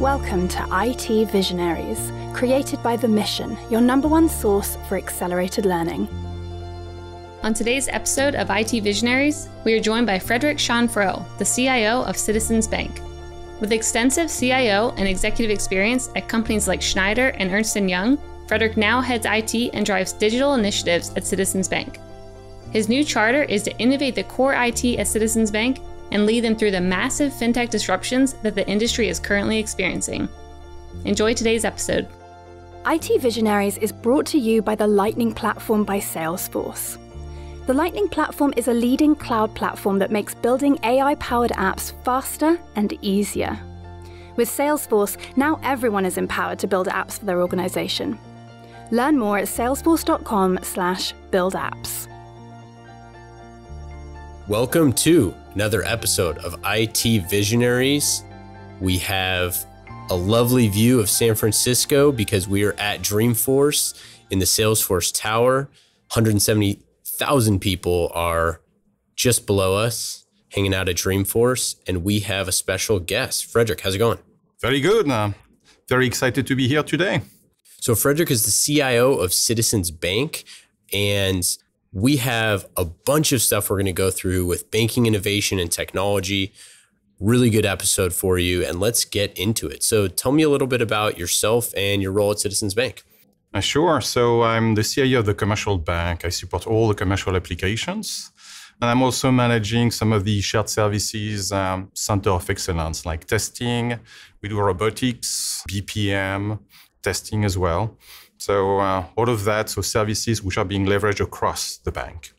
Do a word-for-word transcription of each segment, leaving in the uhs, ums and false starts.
Welcome to I T Visionaries, created by The Mission, your number one source for accelerated learning. On today's episode of I T Visionaries, we are joined by Frédéric Chanfrau, the C I O of Citizens Bank. With extensive C I O and executive experience at companies like Schneider and Ernst and Young, Frédéric now heads I T and drives digital initiatives at Citizens Bank. His new charter is to innovate the core I T at Citizens Bank and lead them through the massive fintech disruptions that the industry is currently experiencing. Enjoy today's episode. I T Visionaries is brought to you by the Lightning Platform by Salesforce. The Lightning Platform is a leading cloud platform that makes building A I-powered apps faster and easier. With Salesforce, now everyone is empowered to build apps for their organization. Learn more at salesforce dot com slash build apps. Welcome to another episode of I T Visionaries. We have a lovely view of San Francisco because we are at Dreamforce in the Salesforce Tower. one hundred seventy thousand people are just below us hanging out at Dreamforce, and we have a special guest. Frédéric, how's it going? Very good. Uh, very excited to be here today. So Frédéric is the C I O of Citizens Bank, and we have a bunch of stuff we're going to go through with banking innovation and technology. Really good episode for you, and let's get into it. So tell me a little bit about yourself and your role at Citizens Bank. Uh, sure. So I'm the C I O of the commercial bank. I support all the commercial applications, and I'm also managing some of the shared services um, center of excellence, like testing. We do robotics, B P M, testing as well. So uh, all of that, so services which are being leveraged across the bank.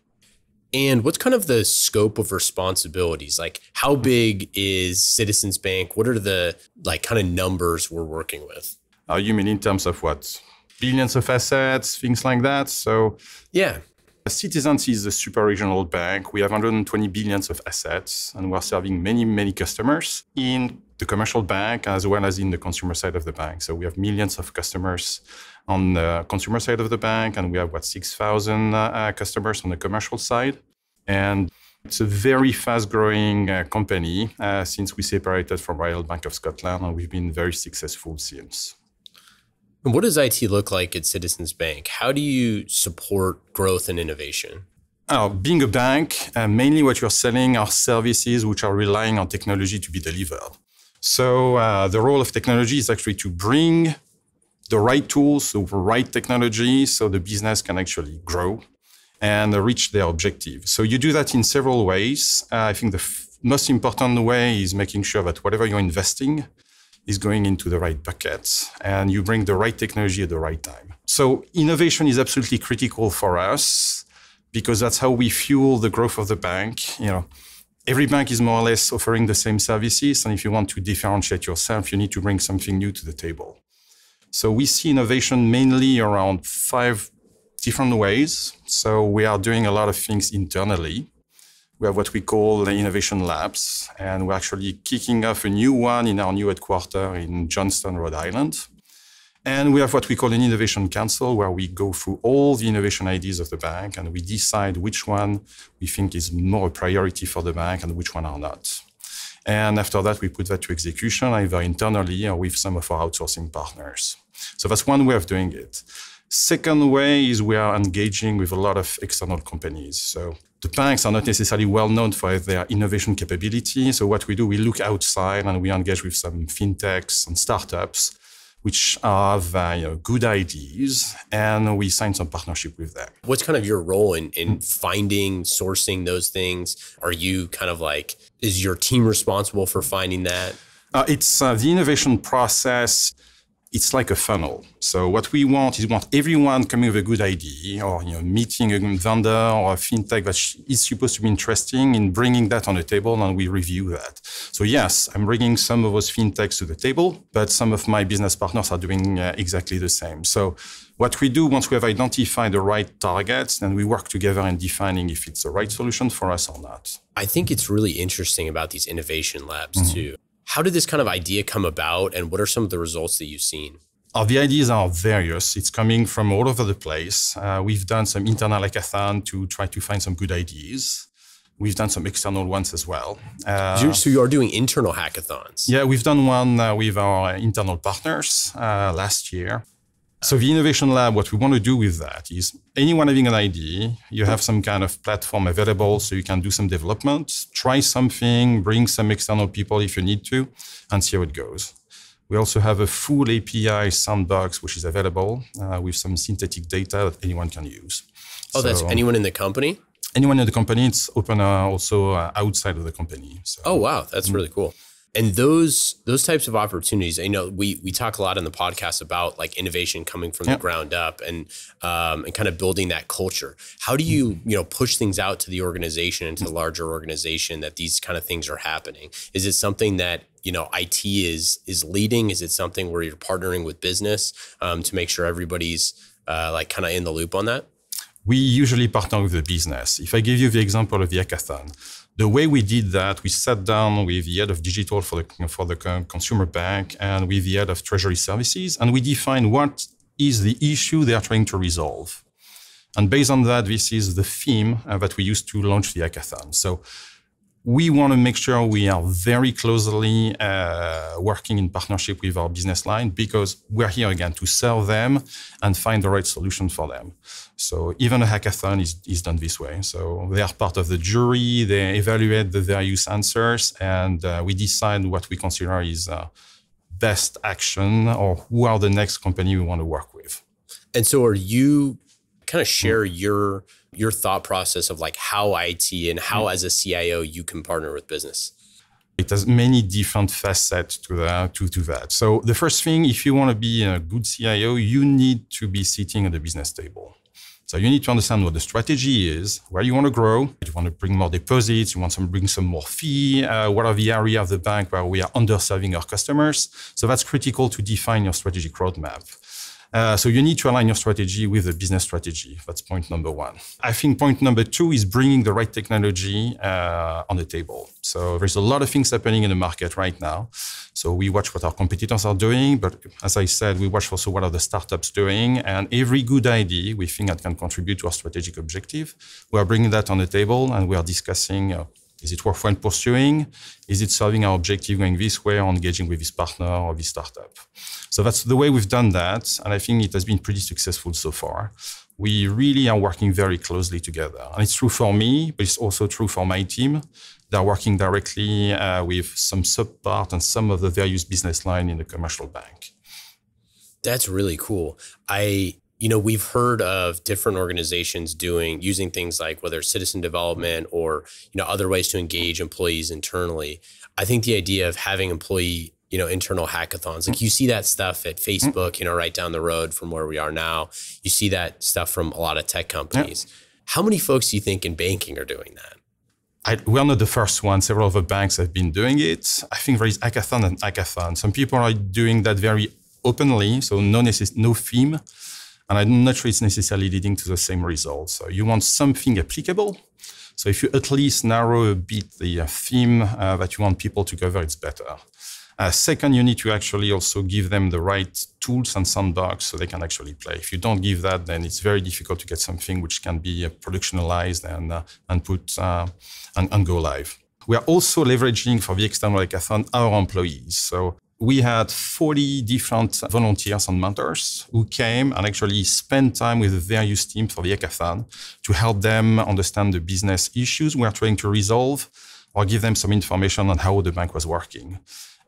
And what's kind of the scope of responsibilities? Like, how big is Citizens Bank? What are the like kind of numbers we're working with? Uh, you mean in terms of what? Billions of assets, things like that? So yeah. Citizens is a super regional bank. We have one hundred twenty billions of assets, and we're serving many, many customers in the commercial bank as well as in the consumer side of the bank. So we have millions of customers on the consumer side of the bank, and we have, what, six thousand uh, customers on the commercial side. And it's a very fast-growing uh, company uh, since we separated from Royal Bank of Scotland, and we've been very successful since. And what does I T look like at Citizens Bank? How do you support growth and innovation? Oh, being a bank, uh, mainly what you're selling are services which are relying on technology to be delivered. So uh, the role of technology is actually to bring the right tools, the right technology, so the business can actually grow and reach their objective. So you do that in several ways. Uh, I think the f most important way is making sure that whatever you're investing is going into the right buckets, and you bring the right technology at the right time. So innovation is absolutely critical for us because that's how we fuel the growth of the bank. You know, every bank is more or less offering the same services, and if you want to differentiate yourself, you need to bring something new to the table. So we see innovation mainly around five different ways. So we are doing a lot of things internally. We have what we call the innovation labs, and we're actually kicking off a new one in our new headquarters in Johnston, Rhode Island. And we have what we call an innovation council, where we go through all the innovation ideas of the bank, and we decide which one we think is more a priority for the bank and which one are not. And after that, we put that to execution, either internally or with some of our outsourcing partners. So that's one way of doing it. Second way is we are engaging with a lot of external companies. So the banks are not necessarily well known for their innovation capability. So what we do, we look outside and we engage with some fintechs and startups which have uh, you know, good ideas, and we sign some partnership with them. What's kind of your role in, in finding, sourcing those things? Are you kind of like, is your team responsible for finding that? Uh, it's uh, the innovation process. It's like a funnel. So what we want is we want everyone coming with a good idea, or you know, meeting a vendor or a fintech that is supposed to be interesting, in bringing that on the table, and we review that. So yes, I'm bringing some of those fintechs to the table, but some of my business partners are doing uh, exactly the same. So what we do, once we have identified the right targets, then we work together in defining if it's the right solution for us or not. I think it's really interesting about these innovation labs mm-hmm. too. How did this kind of idea come about, and what are some of the results that you've seen? Oh, the ideas are various. It's coming from all over the place. Uh, we've done some internal hackathon to try to find some good ideas. We've done some external ones as well. Uh, so you're doing internal hackathons? Yeah, we've done one uh, with our internal partners uh, last year. So the Innovation Lab, what we want to do with that is anyone having an idea, you have some kind of platform available so you can do some development, try something, bring some external people if you need to, and see how it goes. We also have a full A P I sandbox, which is available uh, with some synthetic data that anyone can use. Oh, so, that's anyone in the company? Anyone in the company. It's open uh, also uh, outside of the company. So. Oh, wow. That's really cool. And those those types of opportunities, you know, we we talk a lot on the podcast about like innovation coming from yep. the ground up and um, and kind of building that culture. How do you, you know, push things out to the organization and to the larger organization that these kind of things are happening? Is it something that, you know, I T is is leading? Is it something where you're partnering with business um, to make sure everybody's uh, like kind of in the loop on that? We usually partner with the business. If I give you the example of the hackathon, the way we did that, we sat down with the head of digital for the, for the consumer bank and with the head of treasury services, and we defined what is the issue they are trying to resolve. And based on that, this is the theme uh, that we used to launch the hackathon. So we want to make sure we are very closely uh, working in partnership with our business line, because we're here again to serve them and find the right solution for them. So even a hackathon is, is done this way. So they are part of the jury, they evaluate the various answers, and uh, we decide what we consider is uh, best action or who are the next company we want to work with. And so are you kind of share mm. your... your thought process of like how I T and how as a C I O you can partner with business? It has many different facets to that. To, to that. So the first thing, if you want to be a good C I O, you need to be sitting at the business table. So you need to understand what the strategy is, where you want to grow. You want to bring more deposits, you want to bring some more fee, uh, what are the areas of the bank where we are underserving our customers. So that's critical to define your strategic roadmap. Uh, so you need to align your strategy with the business strategy. That's point number one. I think point number two is bringing the right technology uh, on the table. So there's a lot of things happening in the market right now. So we watch what our competitors are doing, but as I said, we watch also what are the startups doing, and every good idea we think that can contribute to our strategic objective, we are bringing that on the table and we are discussing uh, is it worthwhile pursuing? Is it serving our objective going this way or engaging with this partner or this startup? So that's the way we've done that. And I think it has been pretty successful so far. We really are working very closely together. And it's true for me, but it's also true for my team. They're working directly uh, with some subpart and some of the various business line in the commercial bank. That's really cool. I... You know, we've heard of different organizations doing, using things like whether it's citizen development or, you know, other ways to engage employees internally. I think the idea of having employee, you know, internal hackathons, like you see that stuff at Facebook, you know, right down the road from where we are now. You see that stuff from a lot of tech companies. Yep. How many folks do you think in banking are doing that? I, we are not the first one. Several other banks have been doing it. I think there is hackathon and hackathon. Some people are doing that very openly, so no necess- no theme. And I'm not sure it's necessarily leading to the same results. So you want something applicable. So if you at least narrow a bit the theme uh, that you want people to cover, it's better. Uh, second, you need to actually also give them the right tools and sandbox so they can actually play. If you don't give that, then it's very difficult to get something which can be uh, productionalized and, uh, and put uh, and, and go live. We are also leveraging for the external hackathon our employees. So we had forty different volunteers and mentors who came and actually spent time with the various teams for the hackathon to help them understand the business issues we are trying to resolve or give them some information on how the bank was working.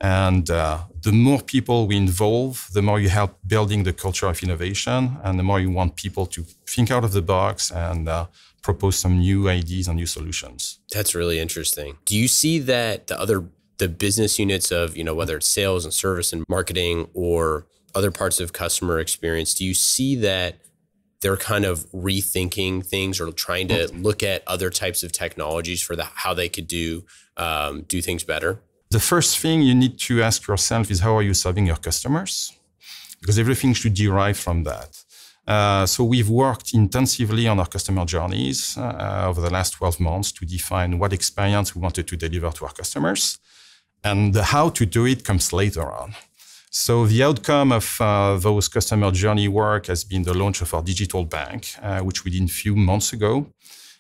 And uh, the more people we involve, the more you help building the culture of innovation and the more you want people to think out of the box and uh, propose some new ideas and new solutions. That's really interesting. Do you see that the other the business units of, you know, whether it's sales and service and marketing or other parts of customer experience, do you see that they're kind of rethinking things or trying to look at other types of technologies for the, how they could do, um, do things better? The first thing you need to ask yourself is how are you serving your customers? Because everything should derive from that. Uh, so we've worked intensively on our customer journeys uh, over the last twelve months to define what experience we wanted to deliver to our customers. And the how to do it comes later on. So the outcome of uh, those customer journey work has been the launch of our digital bank, uh, which we did a few months ago.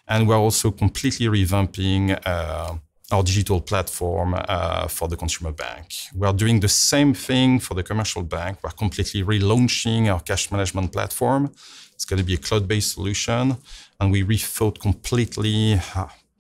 And we're also completely revamping uh, our digital platform uh, for the consumer bank. We're doing the same thing for the commercial bank. We're completely relaunching our cash management platform. It's going to be a cloud-based solution. And we rethought completely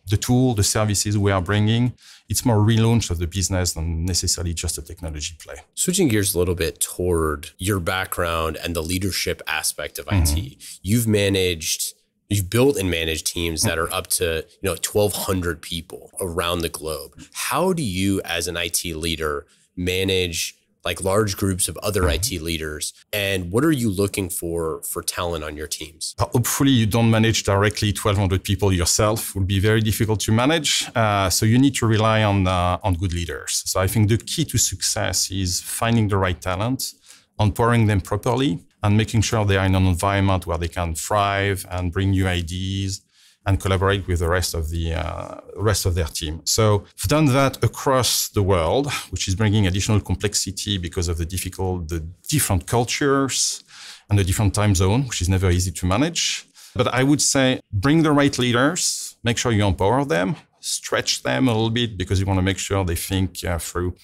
the tool, the services we are bringing. It's more relaunch of the business than necessarily just a technology play. Switching gears a little bit toward your background and the leadership aspect of mm-hmm. I T. You've managed... You've built and managed teams that are up to, you know, twelve hundred people around the globe. How do you, as an I T leader, manage like large groups of other mm-hmm. I T leaders? And what are you looking for for talent on your teams? Hopefully, you don't manage directly twelve hundred people yourself. It would be very difficult to manage. Uh, so you need to rely on uh, on good leaders. So I think the key to success is finding the right talent, empowering them properly, and making sure they are in an environment where they can thrive and bring new ideas and collaborate with the rest of the uh, rest of their team. So we've done that across the world, which is bringing additional complexity because of the difficult, the different cultures and the different time zone, which is never easy to manage. But I would say bring the right leaders, make sure you empower them, stretch them a little bit because you want to make sure they think uh, through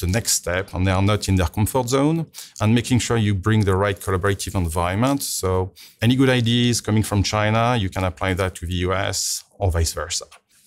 the next step and they are not in their comfort zone, and making sure you bring the right collaborative environment. So any good ideas coming from China, you can apply that to the U S or vice versa.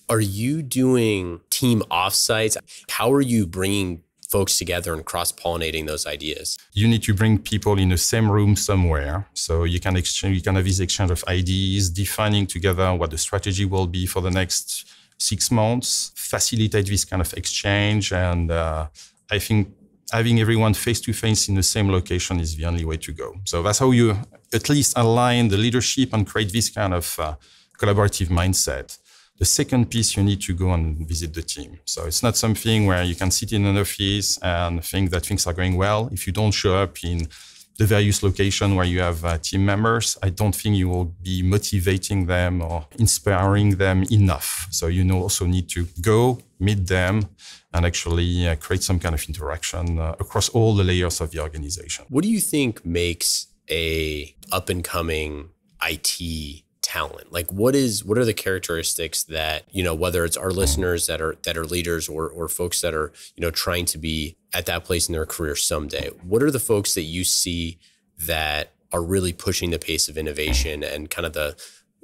Are you doing team offsites? How are you bringing folks together and cross-pollinating those ideas? You need to bring people in the same room somewhere. So you can exchange, you can have this exchange of ideas, defining together what the strategy will be for the next six months, facilitate this kind of exchange, and uh, I think having everyone face-to-face in the same location is the only way to go. So that's how you at least align the leadership and create this kind of uh, collaborative mindset. The second piece, you need to go and visit the team. So it's not something where you can sit in an office and think that things are going well. If you don't show up in the various locations where you have uh, team members, I don't think you will be motivating them or inspiring them enough. So you know, also need to go meet them and actually uh, create some kind of interaction uh, across all the layers of the organization. What do you think makes a up-and-coming I T talent? Like, what is what are the characteristics that, you know, whether it's our listeners that are that are leaders or or folks that are, you know, trying to be at that place in their career someday, what are the folks that you see that are really pushing the pace of innovation and kind of the,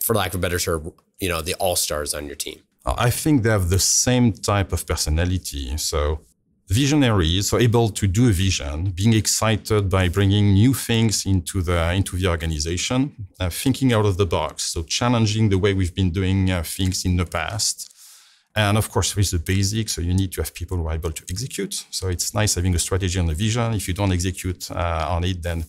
for lack of a better term, you know, the all-stars on your team? I think they have the same type of personality. So visionaries are able to do a vision, being excited by bringing new things into the, into the organization, uh, thinking out of the box, so challenging the way we've been doing uh, things in the past. And of course, there is the basics, so you need to have people who are able to execute. So it's nice having a strategy and a vision. If you don't execute uh, on it, then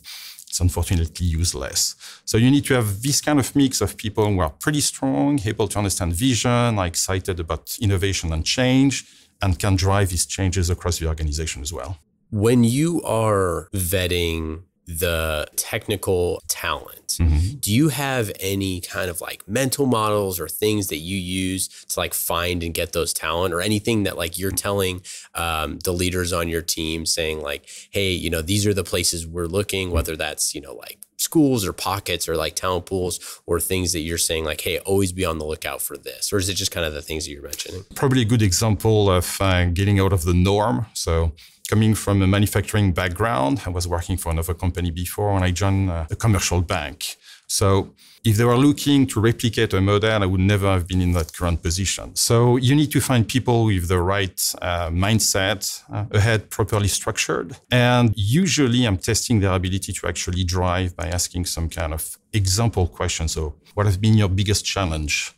it's unfortunately useless. So you need to have this kind of mix of people who are pretty strong, able to understand vision, are excited about innovation and change, and can drive these changes across the organization as well. When you are vetting the technical talent, mm-hmm. do you have any kind of like mental models or things that you use to like find and get those talent, or anything that like you're telling um, the leaders on your team saying like, hey, you know, these are the places we're looking, whether that's, you know, like schools or pockets or like talent pools, or things that you're saying like, hey, always be on the lookout for this? Or is it just kind of the things that you're mentioning? Probably a good example of uh, getting out of the norm. So coming from a manufacturing background, I was working for another company before and I joined a commercial bank. So if they were looking to replicate a model, I would never have been in that current position. So you need to find people with the right uh, mindset, uh, a head properly structured. And usually I'm testing their ability to actually drive by asking some kind of example question. So what has been your biggest challenge?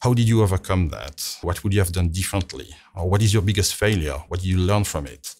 How did you overcome that? What would you have done differently? Or what is your biggest failure? What did you learn from it?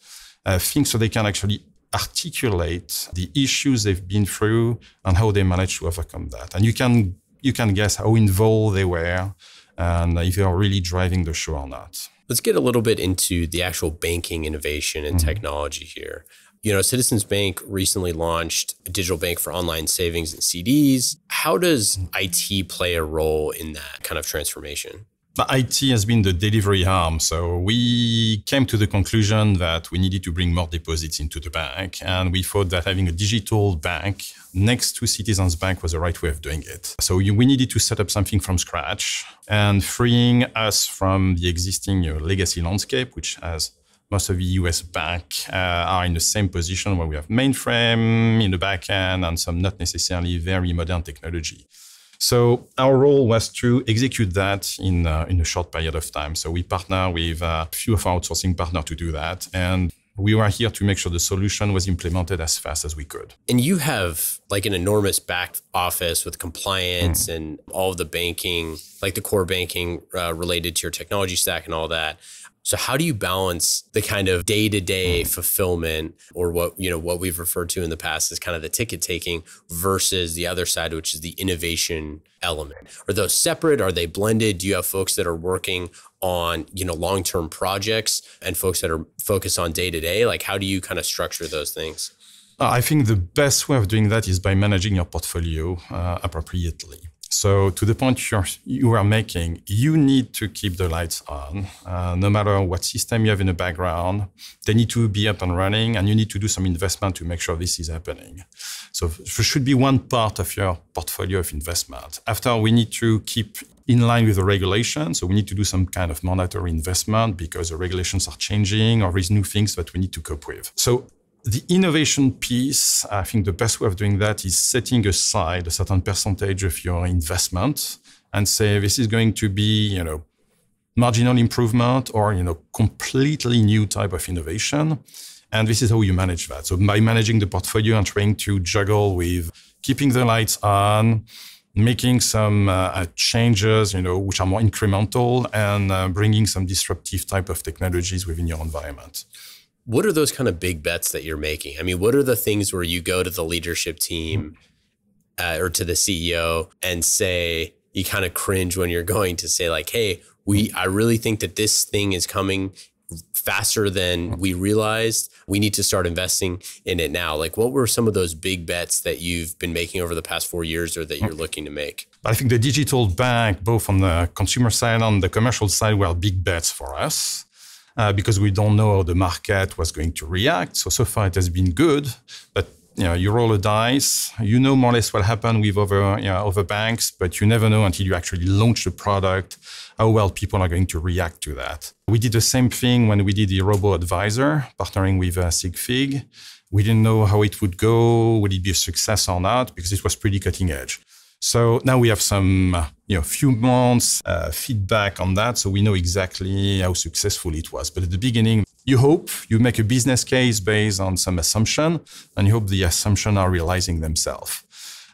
Uh, things so they can actually articulate the issues they've been through and how they managed to overcome that. And you can you can guess how involved they were and if they are really driving the show or not. Let's get a little bit into the actual banking innovation and mm-hmm. technology here. You know, Citizens Bank recently launched a digital bank for online savings and C Ds. How does I T play a role in that kind of transformation? I T has been the delivery arm. So we came to the conclusion that we needed to bring more deposits into the bank. And we thought that having a digital bank next to Citizens Bank was the right way of doing it. So we needed to set up something from scratch and freeing us from the existing you know, legacy landscape, which has most of the U S banks uh, are in the same position where we have mainframe in the back end and some not necessarily very modern technology. So our role was to execute that in, uh, in a short period of time. So we partner with a few of our outsourcing partners to do that. And we were here to make sure the solution was implemented as fast as we could. And you have like an enormous back office with compliance mm. and all of the banking, like the core banking uh, related to your technology stack and all that. So how do you balance the kind of day-to-day mm. fulfillment or what, you know, what we've referred to in the past as kind of the ticket taking versus the other side, which is the innovation element? Are those separate? Are they blended? Do you have folks that are working on, you know, long-term projects and folks that are focused on day-to-day? Like how do you kind of structure those things? I think the best way of doing that is by managing your portfolio uh, appropriately. So to the point you're, you are making, you need to keep the lights on. Uh, no matter what system you have in the background, they need to be up and running, and you need to do some investment to make sure this is happening. So there should be one part of your portfolio of investment. After, we need to keep in line with the regulation. So we need to do some kind of mandatory investment because the regulations are changing or there's new things that we need to cope with. So the innovation piece, I think the best way of doing that is setting aside a certain percentage of your investment and say, this is going to be, you know, marginal improvement or, you know, completely new type of innovation. And this is how you manage that. So by managing the portfolio and trying to juggle with keeping the lights on, making some uh, changes, you know, which are more incremental and uh, bringing some disruptive type of technologies within your environment. What are those kind of big bets that you're making? I mean, what are the things where you go to the leadership team uh, or to the C E O and say, you kind of cringe when you're going to say like, hey, we, I really think that this thing is coming faster than we realized. We need to start investing in it now. Like, what were some of those big bets that you've been making over the past four years or that you're looking to make? I think the digital bank, both on the consumer side and on the commercial side, were big bets for us. Uh, because we don't know how the market was going to react. So, so far it has been good, but you know, you roll a dice, you know more or less what happened with other, you know, other banks, but you never know until you actually launch the product, how well people are going to react to that. We did the same thing when we did the robo-advisor, partnering with uh, SigFig. We didn't know how it would go, would it be a success or not, because it was pretty cutting edge. So now we have some, you know, few months uh, feedback on that. So we know exactly how successful it was. But at the beginning, you hope you make a business case based on some assumption, and you hope the assumptions are realizing themselves.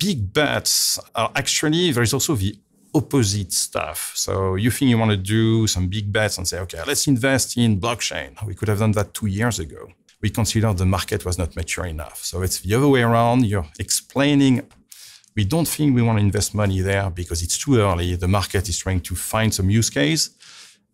Big bets are actually, there is also the opposite stuff. So you think you want to do some big bets and say, okay, let's invest in blockchain. We could have done that two years ago. We considered the market was not mature enough. So it's the other way around. You're explaining, we don't think we want to invest money there because it's too early. The market is trying to find some use case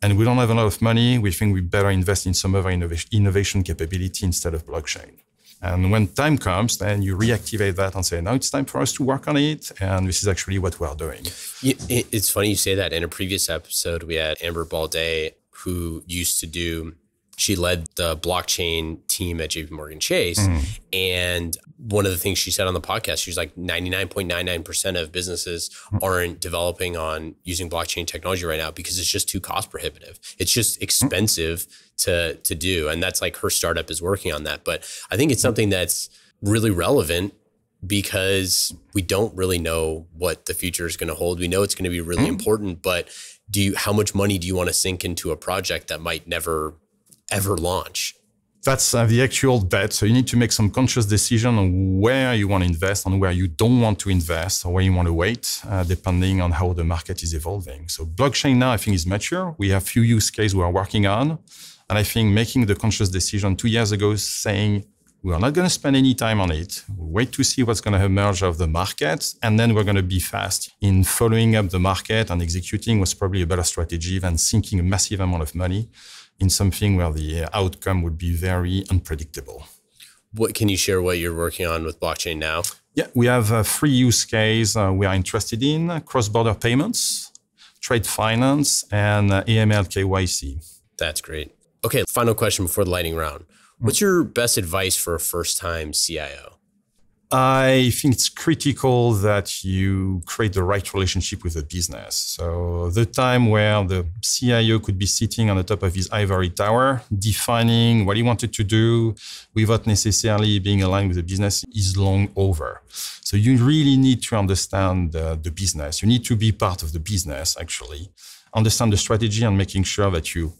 and we don't have a lot of money. We think we better invest in some other innovation capability instead of blockchain. And when time comes, then you reactivate that and say, now it's time for us to work on it. And this is actually what we're doing. It's funny you say that. In a previous episode, we had Amber Balday, who used to do, she led the blockchain team at JPMorgan Chase. Mm. And one of the things she said on the podcast, she was like ninety-nine point nine nine percent of businesses aren't developing on using blockchain technology right now because it's just too cost prohibitive. It's just expensive to, to do. And that's like her startup is working on that. But I think it's something that's really relevant because we don't really know what the future is going to hold. We know it's going to be really mm. important, but do you, how much money do you want to sink into a project that might never ever launch? That's uh, the actual bet. So you need to make some conscious decision on where you want to invest and where you don't want to invest or where you want to wait, uh, depending on how the market is evolving. So blockchain now, I think, is mature. We have few use cases we are working on. And I think making the conscious decision two years ago saying, we are not going to spend any time on it. We'll wait to see what's going to emerge of the market. And then we're going to be fast in following up the market and executing was probably a better strategy than sinking a massive amount of money in something where the outcome would be very unpredictable. What can you share what you're working on with blockchain now? Yeah, we have uh, three use cases uh, we are interested in. Cross-border payments, trade finance, and uh, A M L K Y C. That's great. Okay, final question before the lightning round. What's your best advice for a first-time C I O? I think it's critical that you create the right relationship with the business. So the time where the C I O could be sitting on the top of his ivory tower, defining what he wanted to do without necessarily being aligned with the business is long over. So you really need to understand uh, the business. You need to be part of the business, actually. Understand the strategy and making sure that you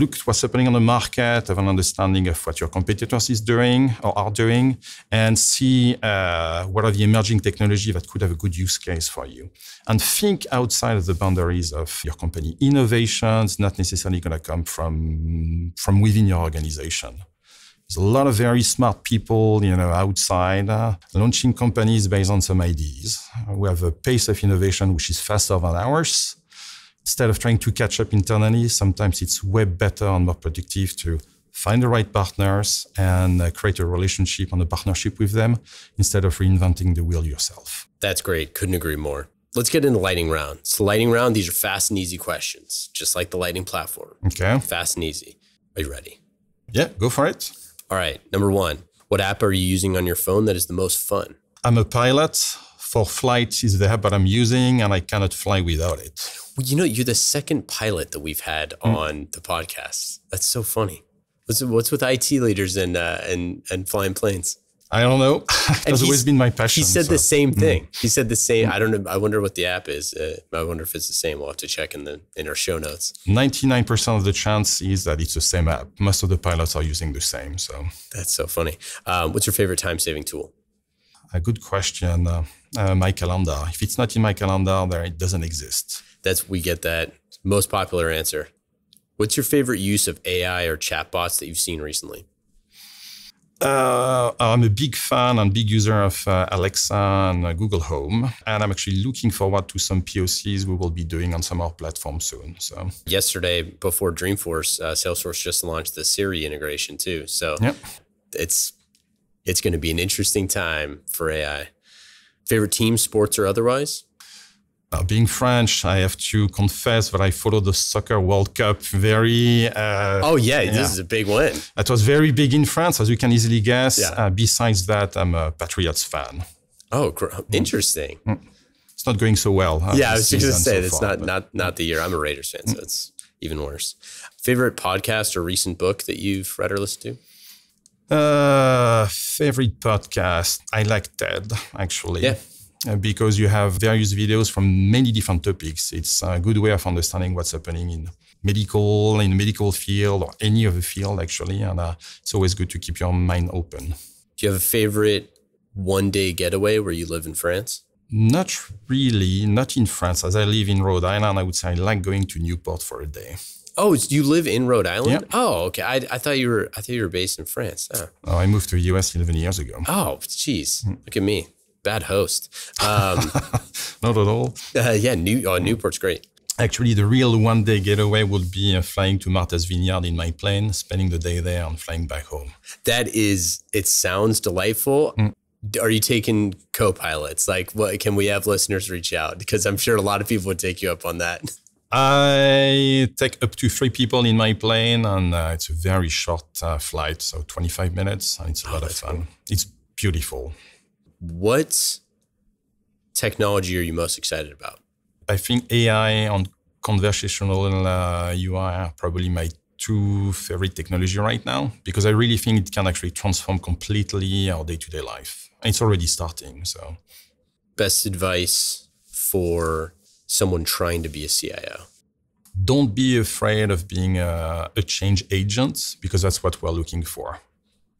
look at what's happening on the market, have an understanding of what your competitors is doing or are doing, and see uh, what are the emerging technology that could have a good use case for you. And think outside of the boundaries of your company. Innovation's not necessarily going to come from, from within your organization. There's a lot of very smart people, you know, outside uh, launching companies based on some ideas. We have a pace of innovation which is faster than ours. Instead of trying to catch up internally, sometimes it's way better and more productive to find the right partners and uh, create a relationship and a partnership with them instead of reinventing the wheel yourself. That's great. Couldn't agree more. Let's get into the lightning round. So lightning round, these are fast and easy questions, just like the lightning platform. Okay. Fast and easy. Are you ready? Yeah, go for it. All right. Number one, what app are you using on your phone that is the most fun? I'm a pilot. For flights is the app that I'm using, and I cannot fly without it. Well, you know, you're the second pilot that we've had mm. on the podcast. That's so funny. What's, what's with I T leaders and uh, and and flying planes? I don't know. That's always been my passion. He said so. the same thing. Mm. He said the same. Mm. I don't know. I wonder what the app is. Uh, I wonder if it's the same. We'll have to check in the in our show notes. ninety-nine percent of the chance is that it's the same app. Most of the pilots are using the same. So that's so funny. Um, what's your favorite time-saving tool? A good question. Uh, uh, my calendar. If it's not in my calendar, there it doesn't exist. That's we get that most popular answer. What's your favorite use of A I or chatbots that you've seen recently? Uh, I'm a big fan and big user of uh, Alexa and uh, Google Home, and I'm actually looking forward to some P O Cs we will be doing on some of our platforms soon. So yesterday, before Dreamforce, uh, Salesforce just launched the Siri integration too. So yep. it's. It's going to be an interesting time for A I. Favorite team, sports or otherwise? Uh, being French, I have to confess that I followed the Soccer World Cup very... Uh, oh, yeah, yeah, this is a big win. That was very big in France, as you can easily guess. Yeah. Uh, besides that, I'm a Patriots fan. Oh, interesting. Mm. It's not going so well. Uh, yeah, I was just going to say, so it's far, not, not, not the year. I'm a Raiders fan, mm. so it's even worse. Favorite podcast or recent book that you've read or listened to? Uh, favorite podcast? I like TED, actually, yeah. uh, because you have various videos from many different topics. It's a good way of understanding what's happening in medical, in the medical field, or any other field, actually. And uh, it's always good to keep your mind open. Do you have a favorite one-day getaway where you live in France? Not really, not in France. As I live in Rhode Island, I would say I like going to Newport for a day. Oh, do you live in Rhode Island? Yep. Oh, okay. I, I thought you were. I thought you were based in France. Oh, oh I moved to the U S eleven years ago. Oh, jeez, mm. look at me, bad host. Um, Not at all. Uh, yeah, New oh, Newport's great. Actually, the real one-day getaway would be uh, flying to Martha's Vineyard in my plane, spending the day there, and flying back home. That is. It sounds delightful. Mm. Are you taking co-pilots? Like, what can we have listeners reach out? Because I'm sure a lot of people would take you up on that. I take up to three people in my plane, and uh, it's a very short uh, flight, so twenty-five minutes, and it's a oh, lot of fun. Cool. It's beautiful. What technology are you most excited about? I think A I and conversational uh, U I are probably my two favorite technology right now, because I really think it can actually transform completely our day-to-day life. And it's already starting, so. Best advice for someone trying to be a C I O? Don't be afraid of being a, a change agent, because that's what we're looking for.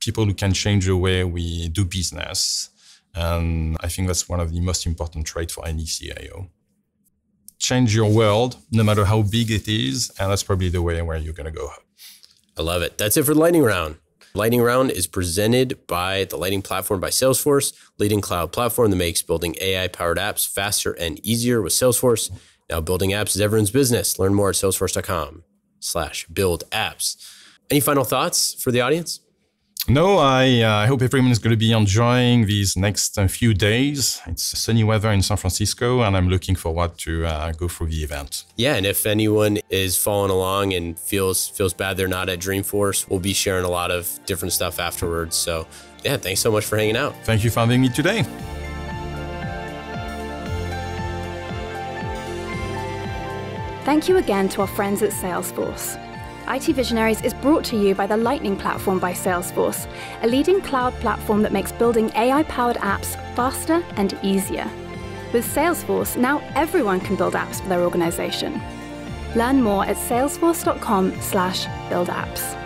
People who can change the way we do business. And I think that's one of the most important traits for any C I O. Change your world, no matter how big it is. And that's probably the way where you're going to go. I love it. That's it for the lightning round. Lightning Round is presented by the Lightning Platform by Salesforce, leading cloud platform that makes building A I-powered apps faster and easier with Salesforce. Now building apps is everyone's business. Learn more at salesforce dot com slash build apps. Any final thoughts for the audience? No, I uh, hope everyone is going to be enjoying these next uh, few days. It's sunny weather in San Francisco, and I'm looking forward to uh, go through the event. Yeah, and if anyone is following along and feels feels bad they're not at Dreamforce, we'll be sharing a lot of different stuff afterwards. So yeah, thanks so much for hanging out. Thank you for having me today. Thank you again to our friends at Salesforce. I T Visionaries is brought to you by the Lightning Platform by Salesforce, a leading cloud platform that makes building A I-powered apps faster and easier. With Salesforce, now everyone can build apps for their organization. Learn more at salesforce dot com slash build apps.